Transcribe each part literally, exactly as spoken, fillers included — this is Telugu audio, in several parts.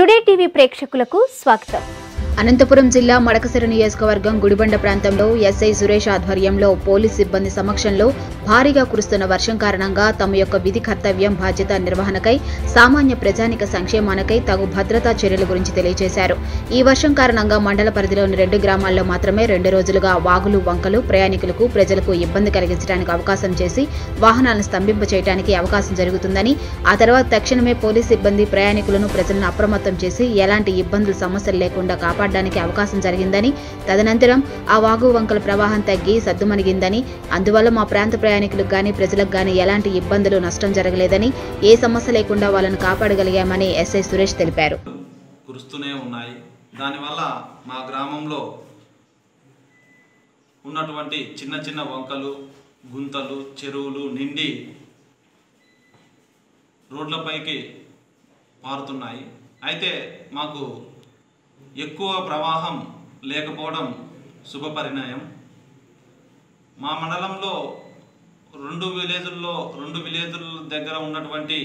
టుడే టీవీ ప్రేక్షకులకు స్వాగతం. అనంతపురం జిల్లా మడకశిర నియోజకవర్గం గుడిబండ ప్రాంతంలో ఎస్ఐ సురేష్ ఆధ్వర్యంలో పోలీస్ సిబ్బంది సమక్షంలో భారీగా కురుస్తున్న వర్షం కారణంగా తమ యొక్క విధి కర్తవ్యం బాధ్యత నిర్వహణకై సామాన్య ప్రజానిక సంక్షేమానికై తగు భద్రతా చర్యల గురించి తెలియజేశారు. ఈ వర్షం కారణంగా మండల పరిధిలోని రెండు గ్రామాల్లో మాత్రమే రెండు రోజులుగా వాగులు వంకలు ప్రయాణికులకు ప్రజలకు ఇబ్బంది కలిగించడానికి అవకాశం చేసి వాహనాలను స్తంభింప చేయడానికి అవకాశం జరుగుతుందని, ఆ తర్వాత తక్షణమే పోలీస్ సిబ్బంది ప్రయాణికులను ప్రజలను అప్రమత్తం చేసి ఎలాంటి ఇబ్బందులు సమస్యలు లేకుండా కాపాడు అవకాశం జరిగిందని, తదనంతరం ఆ వాగు వంకల ప్రవాహం తగ్గి సద్దుమణిగిందని, అందువల్ల మా ప్రాంత ప్రయాణికులకు గానీ ప్రజలకు గానీ ఎలాంటి ఇబ్బందులు నష్టం జరగలేదని, ఏ సమస్య లేకుండా వాళ్ళను కాపాడగలిగామని ఎస్ఐ సురేష్ తెలిపారు. కురుస్తూనే ఉన్నాయి. దానివల్ల మా గ్రామంలో ఉన్నటువంటి చిన్న చిన్న వంకలు గుంతలు చెరువులు నిండి రోడ్లపైకి పారుతున్నాయి. అయితే మాకు ఎక్కువ ప్రవాహం లేకపోవడం శుభపరిణామం. మా మండలంలో రెండు విలేజుల్లో రెండు విలేజుల దగ్గర ఉన్నటువంటి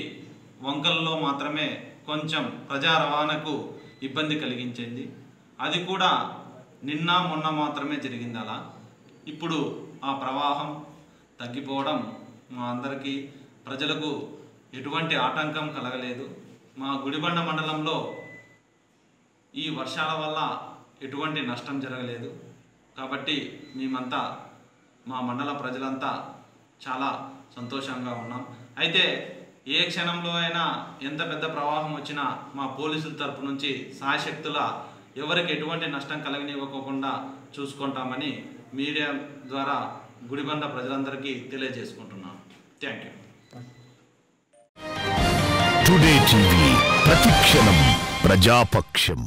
వంకల్లో మాత్రమే కొంచెం ప్రజా రవాణాకు ఇబ్బంది కలిగించింది. అది కూడా నిన్న మొన్న మాత్రమే జరిగింది. అలా ఇప్పుడు ఆ ప్రవాహం తగ్గిపోవడం మా అందరికీ ప్రజలకు ఎటువంటి ఆటంకం కలగలేదు. మా గుడిబండ మండలంలో ఈ వర్షాల వల్ల ఎటువంటి నష్టం జరగలేదు. కాబట్టి మేమంతా మా మండల ప్రజలంతా చాలా సంతోషంగా ఉన్నాం. అయితే ఏ క్షణంలో అయినా ఎంత పెద్ద ప్రవాహం వచ్చినా మా పోలీసుల తరపు నుంచి సహాయశక్తుల ఎవరికి ఎటువంటి నష్టం కలగనివ్వకుండా చూసుకుంటామని మీడియా ద్వారా గుడిబండ ప్రజలందరికీ తెలియజేసుకుంటున్నాం. Thank you. టుడే టీవీ ప్రతిక్షణం ప్రజాపక్షం.